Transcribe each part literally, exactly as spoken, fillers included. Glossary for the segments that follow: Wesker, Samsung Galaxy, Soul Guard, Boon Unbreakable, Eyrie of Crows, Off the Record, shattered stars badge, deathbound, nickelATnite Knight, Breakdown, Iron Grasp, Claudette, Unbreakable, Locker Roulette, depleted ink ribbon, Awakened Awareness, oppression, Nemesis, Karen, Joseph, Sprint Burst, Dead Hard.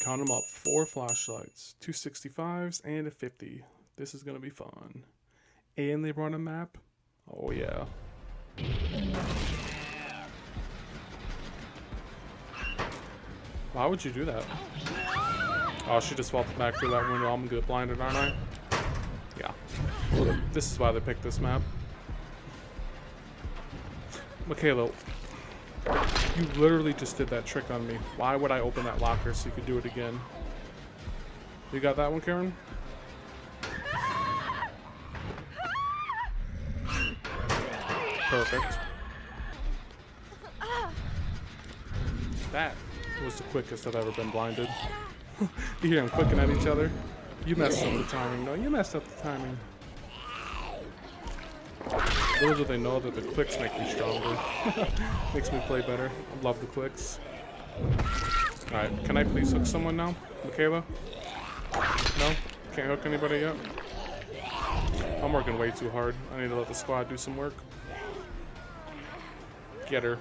count them up, four flashlights, two sixty-fives, and a fifty. This is gonna be fun. And they brought a map. Oh yeah. Why would you do that? Oh, she just walked back through that window. I'm good blinded, aren't I? Yeah. Well, this is why they picked this map. Michaela, you literally just did that trick on me. Why would I open that locker so you could do it again? You got that one, Karen? Perfect. That was the quickest I've ever been blinded. You hear them clicking at each other. You messed up the timing. No, you messed up the timing. Little do they know that the clicks make me stronger. Makes me play better. I love the clicks. Alright, can I please hook someone now? Michaela? No? Can't hook anybody yet? I'm working way too hard. I need to let the squad do some work. Get her.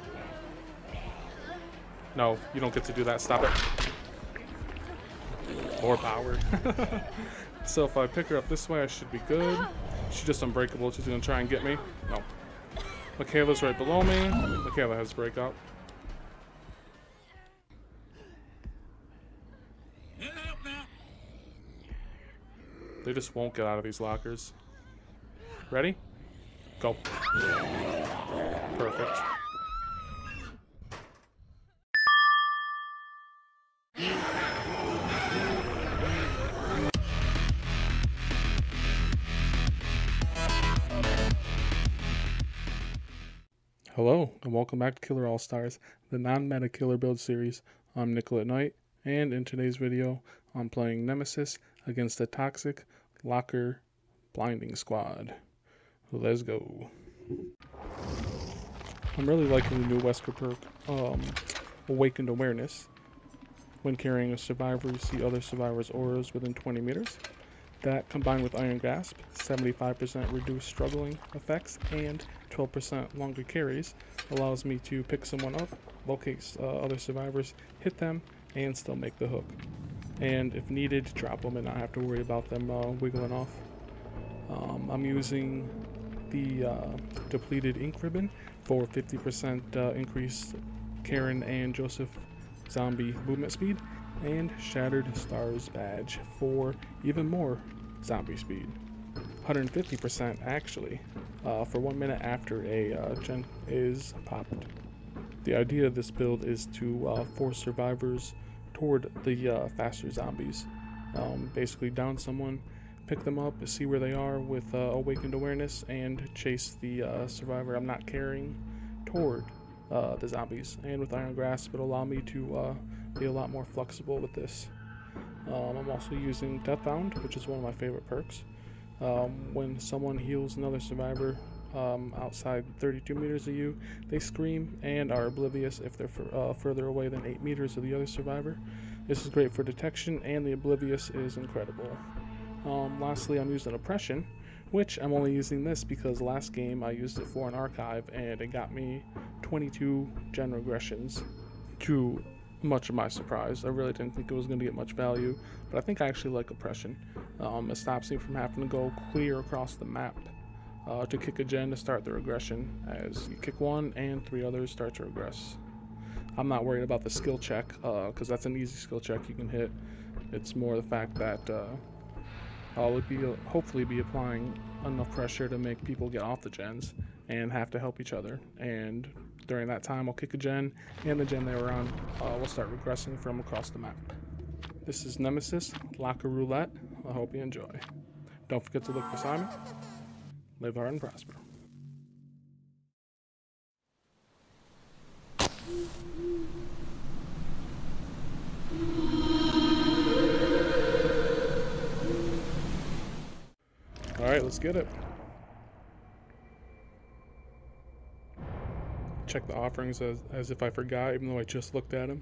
No, you don't get to do that. Stop it. More power. So if I pick her up this way, I should be good. She's just unbreakable. She's gonna try and get me. No. Michaela's right below me. Michaela has breakout. They just won't get out of these lockers. Ready? Go. Perfect. Hello, and welcome back to Killer All-Stars, the non-meta killer build series. I'm nickelATnite Knight, and in today's video, I'm playing Nemesis against the Toxic Locker Blinding Squad. Let's go. I'm really liking the new Wesker perk, um, Awakened Awareness. When carrying a survivor, you see other survivors' auras within twenty meters. That, combined with Iron Grasp, seventy-five percent reduced struggling effects and twelve percent longer carries, allows me to pick someone up, locate uh, other survivors, hit them, and still make the hook. And if needed, drop them and not have to worry about them uh, wiggling off. Um, I'm using the uh, depleted ink ribbon for fifty percent uh, increased Karen and Joseph zombie movement speed, and shattered stars badge for even more zombie speed, one hundred fifty percent actually, uh, for one minute after a uh, gen is popped. The idea of this build is to uh, force survivors toward the uh, faster zombies. Um, basically down someone, pick them up, see where they are with uh, Awakened Awareness, and chase the uh, survivor I'm not carrying toward uh, the zombies. And with Iron Grasp, it'll allow me to uh, be a lot more flexible with this. Um, I'm also using Deathbound, which is one of my favorite perks. Um, when someone heals another survivor um, outside thirty-two meters of you, they scream and are oblivious if they're uh, further away than eight meters of the other survivor. This is great for detection, and the oblivious is incredible. Um, lastly, I'm using Oppression, which I'm only using this because last game I used it for an archive and it got me twenty-two gen regressions, to much of my surprise. I really didn't think it was going to get much value, but I think I actually like Oppression. Um, it stops me from having to go clear across the map uh, to kick a gen to start the regression, as you kick one and three others start to regress. I'm not worried about the skill check, because uh, that's an easy skill check you can hit. It's more the fact that uh, I'll be, hopefully be applying enough pressure to make people get off the gens and have to help each other, and during that time I'll kick a gen, and the gen they were on uh, will start regressing from across the map. This is Nemesis, Locker Roulette. I hope you enjoy. Don't forget to look for Simon. Live hard and prosper. Alright, let's get it. Check the offerings as, as if I forgot, even though I just looked at them.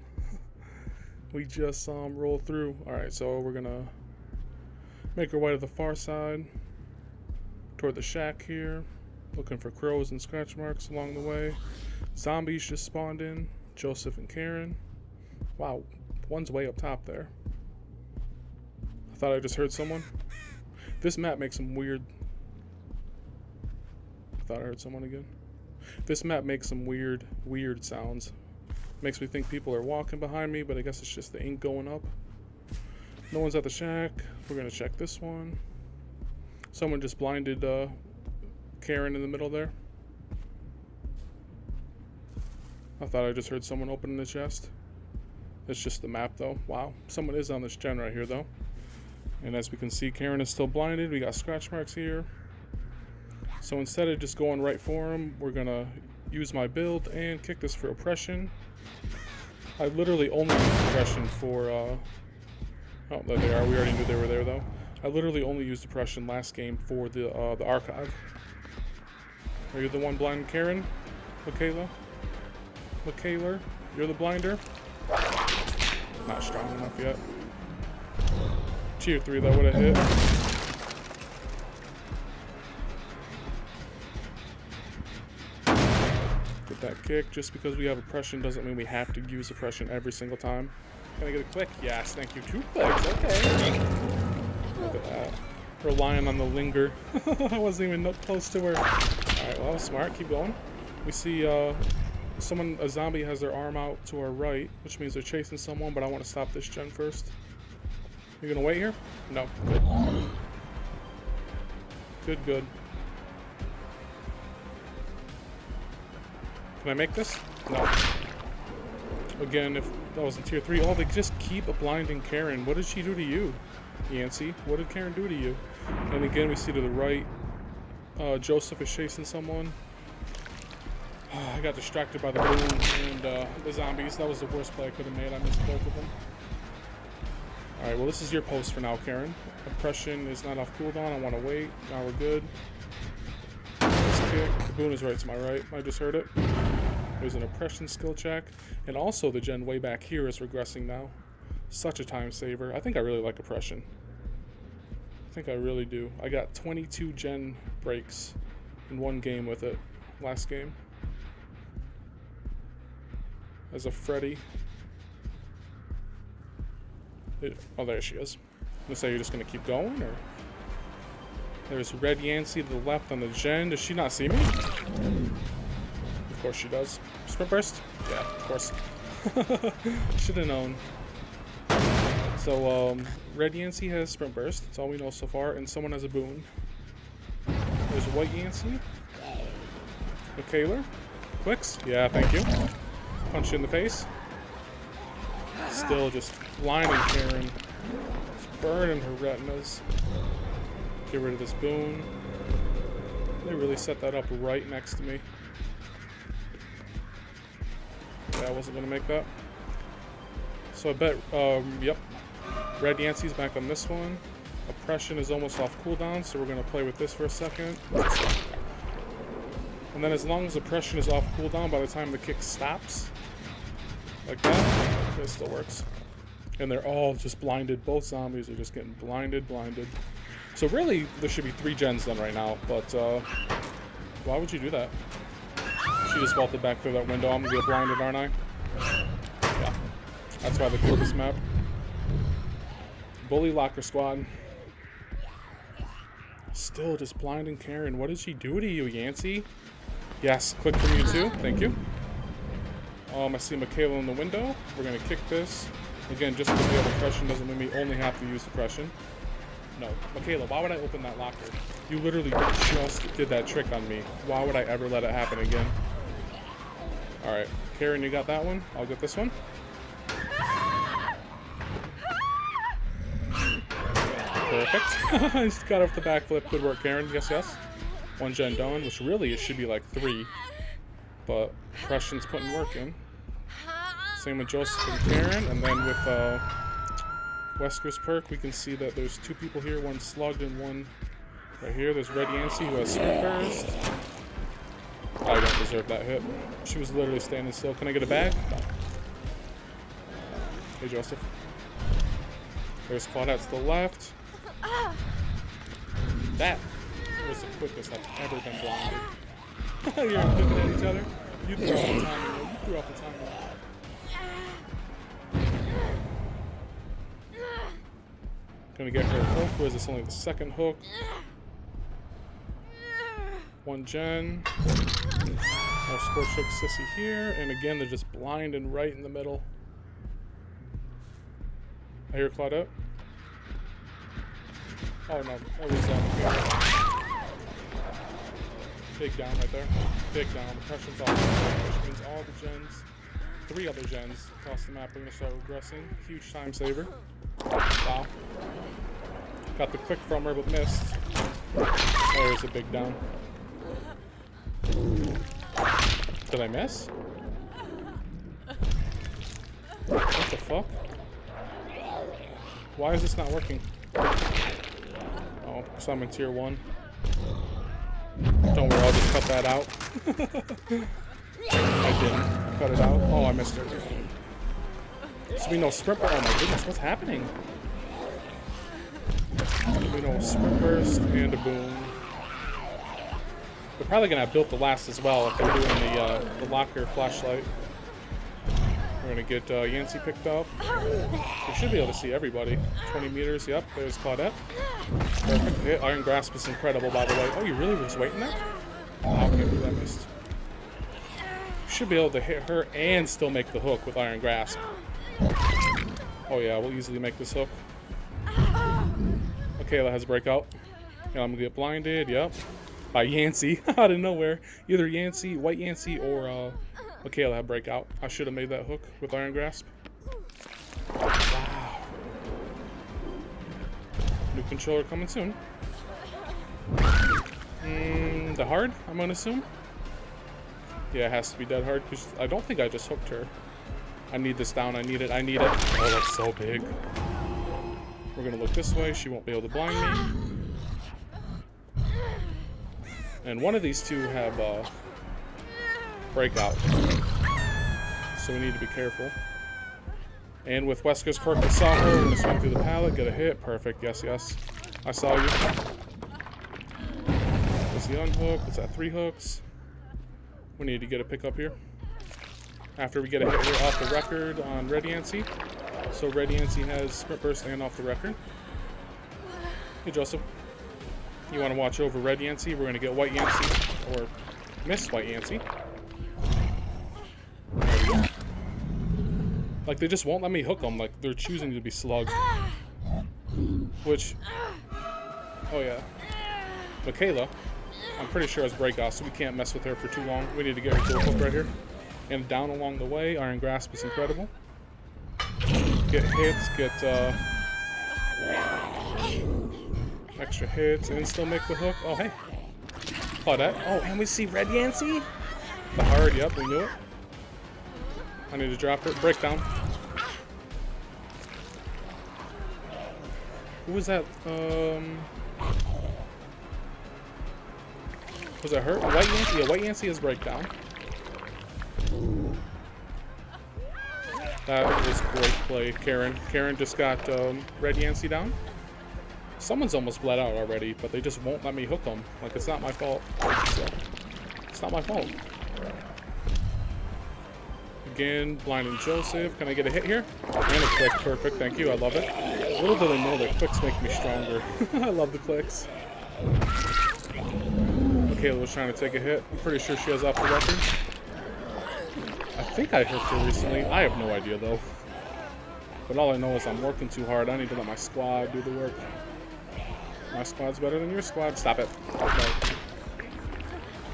We just saw them um, roll through. Alright, so we're gonna make our way to the far side, toward the shack here, looking for crows and scratch marks along the way. Zombies just spawned in, Joseph and Karen. Wow, one's way up top there. Thought I just heard someone. This map makes some weird... Thought I heard someone again. This map makes some weird, weird sounds. Makes me think people are walking behind me, but I guess it's just the ink going up. No one's at the shack. We're gonna check this one. Someone just blinded uh, Karen in the middle there. I thought I just heard someone open the chest. It's just the map though. Wow, someone is on this gen right here though. And as we can see, Karen is still blinded. We got scratch marks here. So instead of just going right for him, we're gonna use my build and kick this for oppression. I literally only used oppression for, uh, oh, there they are. We already knew they were there though. I literally only used oppression last game for the, uh, the archive. Are you the one blind, Karen? Michaela? Michaela? You're the blinder? Not strong enough yet. Tier three, that would have hit. Get that kick. Just because we have oppression doesn't mean we have to use oppression every single time. Can I get a click? Yes, thank you. Two clicks, okay. Look at that. Relying on the linger. I wasn't even close to her. Alright, well, smart. Keep going. We see uh, someone, a zombie has their arm out to our right, which means they're chasing someone, but I want to stop this gen first. You're gonna wait here? No. Good. Good, good. Can I make this? No. Again, if that was in tier three, oh, they just keep a blinding Karen. What did she do to you, Yancy? What did Karen do to you? And again, we see to the right, uh, Joseph is chasing someone. Oh, I got distracted by the boom and uh, the zombies. That was the worst play I could have made. I missed both of them. Alright, well this is your post for now, Karen. Oppression is not off cooldown, I want to wait. Now we're good. Let's kick. The boon is right to my right, I just heard it. There's an oppression skill check. And also the gen way back here is regressing now. Such a time saver. I think I really like oppression. I think I really do. I got twenty-two gen breaks in one game with it. Last game. As a Freddy. It, oh, there she is. I'm gonna say you're just gonna keep going, or there's Red Yancy to the left on the gen. Does she not see me? Of course she does. Sprint burst? Yeah, of course. Should have known. So, um, Red Yancy has sprint burst. That's all we know so far, and someone has a boon. There's White Yancy. Michaela. Clicks. Yeah, thank you. Punch you in the face. Still just blinding Karen. Just burning her retinas. Get rid of this boon. They really set that up right next to me. Yeah, I wasn't gonna make that. So I bet, um, yep. Red Yancy's back on this one. Oppression is almost off cooldown, so we're gonna play with this for a second. And then as long as oppression is off cooldown by the time the kick stops, like that, it still works. And they're all just blinded. Both zombies are just getting blinded, blinded. So really, there should be three gens done right now, but uh, why would you do that? She just walked back through that window. I'm gonna get blinded, aren't I? Yeah. That's why they killed this map. Bully Locker Squad. Still just blinding Karen. What did she do to you, Yancy? Yes, click from you too. Thank you. Um, I see Michaela in the window. We're going to kick this. Again, just because we have oppression doesn't mean we only have to use oppression. No. Michaela, why would I open that locker? You literally just did that trick on me. Why would I ever let it happen again? Alright. Karen, you got that one? I'll get this one. Perfect. I just got off the backflip. Good work, Karen. Yes, yes. One gen done, which really it should be like three. But oppression's putting work in. Same with Joseph and Karen, and then with uh, Wesker's perk, we can see that there's two people here, one slugged and one right here. There's Red Yancy who has sprint burst. I don't deserve that hit. She was literally standing still. Can I get a bag? No. Hey Joseph. There's Claudette to the left. That was the quickest I've ever been blinded. You're looking at each other. You threw off the time window. You threw off the time window. Gonna get her hook. What is this? Only the second hook. One gen. More scorch hook sissy here. And again, they're just blind and right in the middle. I hear Claudette. Oh no, that was um, big down right there. Big down. Oppression's off, which means all the gens. Three other gens across the map are gonna start regressing. Huge time saver. Wow. Got the click from her, but missed. There's a big down. Did I miss? What the fuck? Why is this not working? Oh, because I'm in tier one. Don't worry, I'll just cut that out. I didn't. Cut it out. Oh, I missed it. So we know Sprint Burst. Oh my goodness, what's happening? We know Sprint Burst and a Boon. They're probably gonna have Built to Last as well if they're doing the uh, the locker flashlight. We're gonna get uh, Yancy picked up. We should be able to see everybody. twenty meters. Yep. There's Claudette. Perfect. Yeah, Iron Grasp is incredible, by the way. Oh, you really was waiting there? Oh, I can't believe I missed. Should be able to hit her and still make the hook with Iron Grasp. Oh yeah, we'll easily make this hook. Okay, that has a breakout. And I'm gonna get blinded, yep. By Yancy, out of nowhere. Either Yancy, White Yancy, or uh, Michaela had breakout. I should have made that hook with Iron Grasp. Wow. New controller coming soon. Mm, the hard, I'm gonna assume. Yeah, it has to be Dead Hard, because I don't think I just hooked her. I need this down, I need it, I need it. Oh, that's so big. We're gonna look this way, she won't be able to blind me. And one of these two have uh, breakout. So we need to be careful. And with Wesker's perk, I saw her, we're gonna swing through the pallet, get a hit, perfect, yes, yes. I saw you. What's the unhook, what's that, three hooks? We need to get a pick up here. After we get a hit here off the record on Red Yancy. So Red Yancy has Sprint Burst and Off the Record. Hey Joseph, you want to watch over Red Yancy? We're going to get White Yancy, or miss White Yancy. There we go. Like, they just won't let me hook them. Like, they're choosing to be slugged. Which, oh yeah. Michaela, I'm pretty sure has breakout, so we can't mess with her for too long. We need to get her to a hook right here. And down along the way, Iron Grasp is incredible. Get hits, get uh, extra hits, and still make the hook. Oh, hey. Claudette. Oh, and we see Red Yancy? The hard, yep, we knew it. I need to drop her. Breakdown. Who was that? Um, was that her? White Yancy? Yeah, White Yancy is Breakdown. That was great play, Karen. Karen just got um, Red Yancy down. Someone's almost bled out already, but they just won't let me hook them. Like, it's not my fault. So, it's not my fault. Again, blinding Joseph. Can I get a hit here? And a click. Perfect. Thank you. I love it. Little do they know that clicks make me stronger. I love the clicks. Michaela was trying to take a hit. I'm pretty sure she has Off the Record. I think I hurt her recently. I have no idea though. But all I know is I'm working too hard. I need to let my squad do the work. My squad's better than your squad. Stop it. Okay.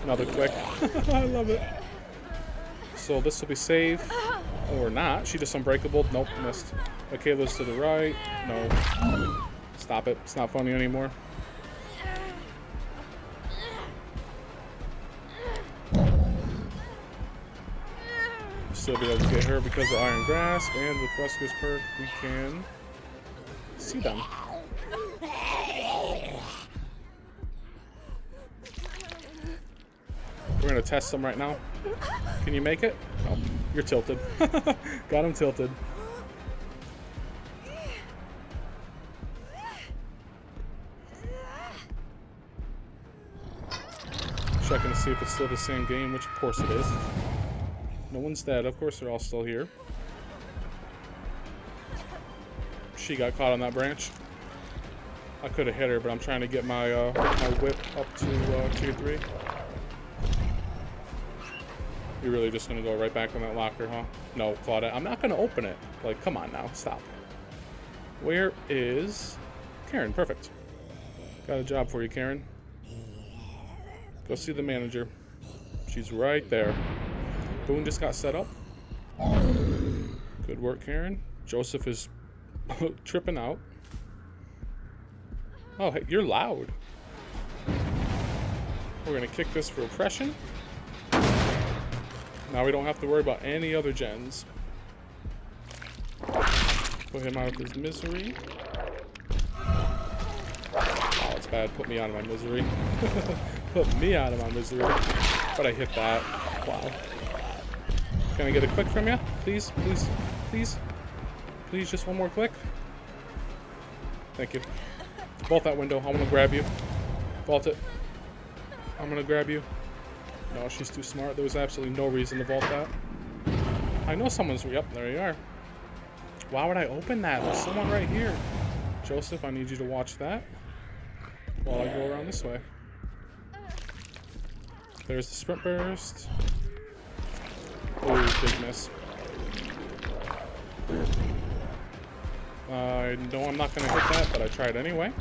Another click. I love it. So this will be safe. Or not. She just Unbreakable. Nope, missed. Michaela's to the right. No. Stop it. It's not funny anymore. Still be able to get her because of Iron Grasp, and with Wesker's perk, we can see them. We're gonna test them right now. Can you make it? No, you're tilted. Got him tilted. Checking to see if it's still the same game, which of course it is. No one's dead. Of course, they're all still here. She got caught on that branch. I could have hit her, but I'm trying to get my uh, my whip up to uh, two three. You're really just gonna go right back on that locker, huh? No, Claudette, I'm not gonna open it. Like, come on now, stop. Where is Karen? Perfect. Got a job for you, Karen. Go see the manager. She's right there. Boon just got set up. Good work, Karen. Joseph is tripping out. Oh, hey, you're loud. We're gonna kick this for oppression. Now we don't have to worry about any other gens. Put him out of his misery. Oh, it's bad. Put me out of my misery. Put me out of my misery. But I hit that. Wow. Can I get a click from you? Please, please, please. Please, just one more click. Thank you. Vault that window. I'm gonna grab you. Vault it. I'm gonna grab you. No, she's too smart. There was absolutely no reason to vault that. I know someone's... Yep, there you are. Why would I open that? There's someone right here. Joseph, I need you to watch that while I go around this way. There's the sprint burst. Oh, big miss. I know I'm not going to hit that, but I tried anyway.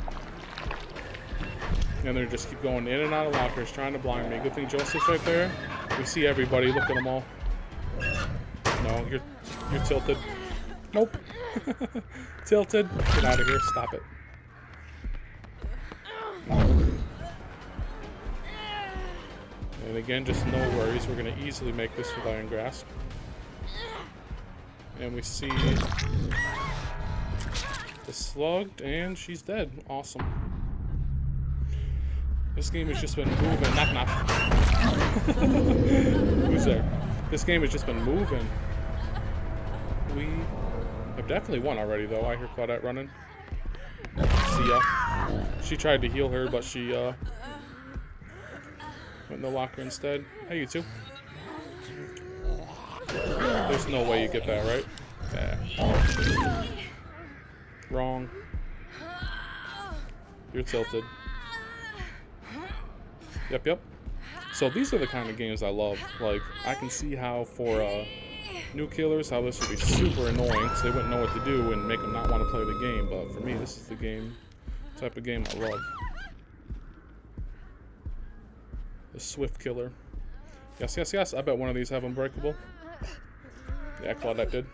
And they just keep going in and out of lockers, trying to blind me. Good thing Joseph's right there. We see everybody. Look at them all. No, you're you're tilted. Nope. Tilted. Get out of here. Stop it. And again, just no worries. We're going to easily make this with Iron Grasp. And we see the slugged, and she's dead. Awesome. This game has just been moving. Knock, knock. Who's there? This game has just been moving. We have definitely won already, though. I hear Claudette running. See ya. She tried to heal her, but she uh, went in the locker instead. Hey, you two. There's no way you get that, right? Yeah. Wrong. You're tilted. Yep, yep. So these are the kind of games I love. Like, I can see how for uh, new killers, how this would be super annoying because they wouldn't know what to do and make them not want to play the game. But for me, this is the game, type of game I love. The swift killer. Yes, yes, yes. I bet one of these have Unbreakable. Yeah, Claudette did.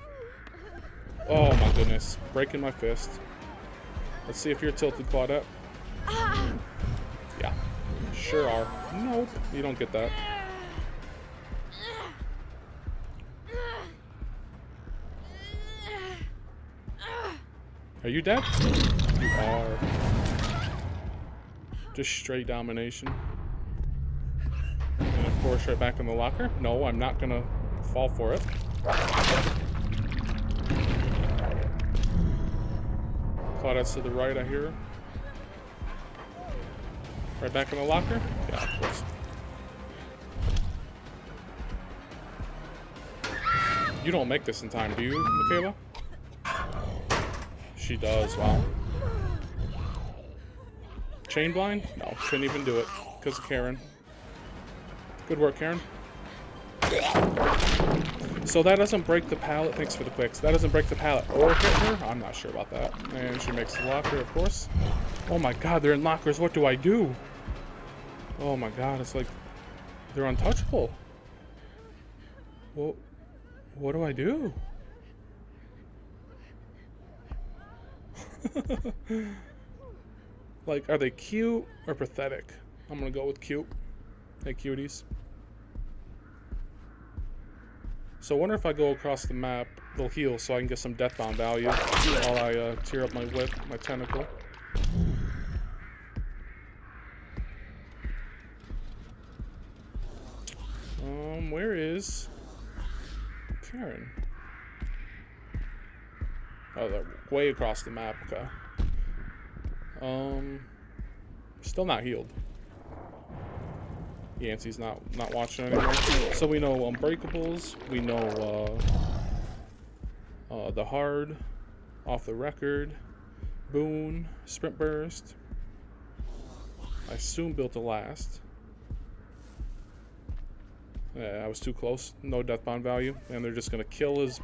Oh my goodness. Breaking my fist. Let's see if you're tilted, Claudette. Yeah. Sure are. Nope. You don't get that. Are you dead? You are. Just straight domination. And of course, right back in the locker. No, I'm not gonna fall for it. Claudette's to the right, I hear her. Right back in the locker? Yeah, of course. You don't make this in time, do you, Michaela? She does, wow. Chain blind? No, shouldn't even do it because of Karen. Good work, Karen. So that doesn't break the pallet. Thanks for the clicks. That doesn't break the pallet or hit her. I'm not sure about that. And she makes the locker, of course. Oh my god, they're in lockers. What do I do? Oh my god, it's like they're untouchable. Well, what do I do? Like, are they cute or pathetic? I'm gonna go with cute. Hey, cuties. So I wonder if I go across the map, they'll heal so I can get some deathbound value while I uh, tear up my whip, my tentacle. Um, where is Karen? Oh, they're way across the map, okay. Um, still not healed. Yancey's not not watching anymore. So we know Unbreakables, we know uh, uh, the Hard, Off the Record, Boon, Sprint Burst. I assume Built to Last. Yeah, I was too close. No deathbound value. And they're just gonna kill his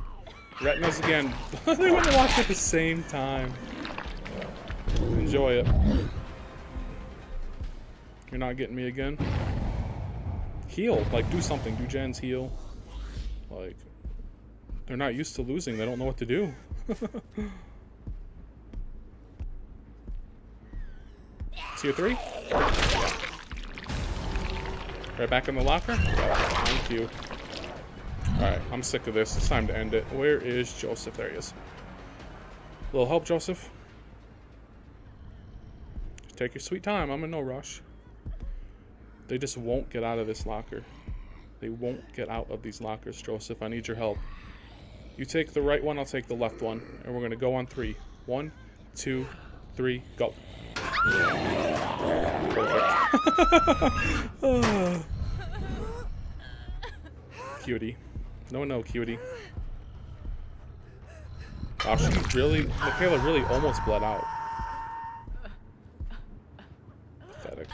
retinas again. They went and watched at the same time. Enjoy it. You're not getting me again. Heal. Like, do something. Do Jen's heal. Like, they're not used to losing. They don't know what to do. Tier three. Right back in the locker? Oh, thank you. Alright, I'm sick of this. It's time to end it. Where is Joseph? There he is. A little help, Joseph. Just take your sweet time. I'm in no rush. They just won't get out of this locker. They won't get out of these lockers, Joseph. I need your help. You take the right one, I'll take the left one. And we're going to go on three. One, two, three, go. Oh. Cutie. No, no, cutie. Wow, she really... Michaela really almost bled out. Pathetic.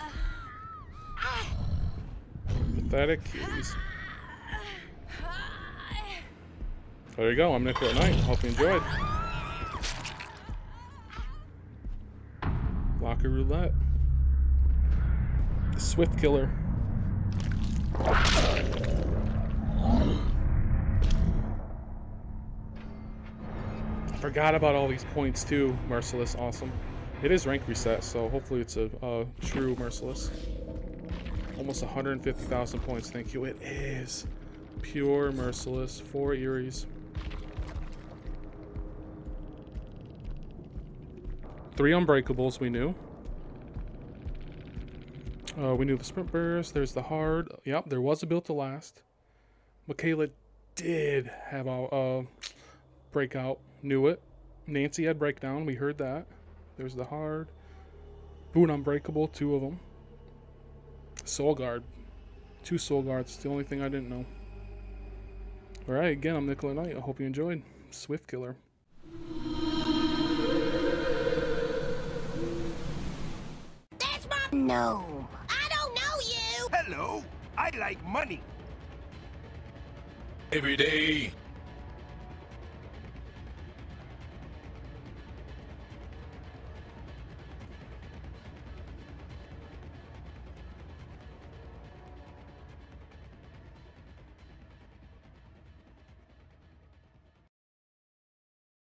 Pathetic cuties. There you go, I'm nickelATnite. Hope you enjoyed. Locker Roulette. The Swift Killer. I forgot about all these points too. Merciless, awesome. It is rank reset, so hopefully it's a, a true Merciless. Almost one hundred fifty thousand points, thank you. It is. Pure Merciless, four Eries. Three Unbreakables we knew. Uh, we knew the Sprint Burst. There's the Hard. Yep, there was a Built to Last. Michaela did have a uh, Breakout. Knew it. Nancy had Breakdown. We heard that. There's the Hard. Boon Unbreakable. Two of them. Soul Guard. Two Soul Guards. The only thing I didn't know. Alright, again, I'm nickelATnite. I hope you enjoyed. Swift Killer. No. I don't know you! Hello! I like money! Every day,